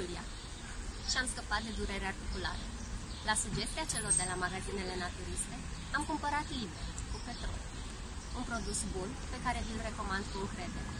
Iulia și am scăpat de durerea articulară. La sugestia celor de la magazinele naturiste, am cumpărat Lyber cu petrol, un produs bun pe care vi-l recomand cu încredere.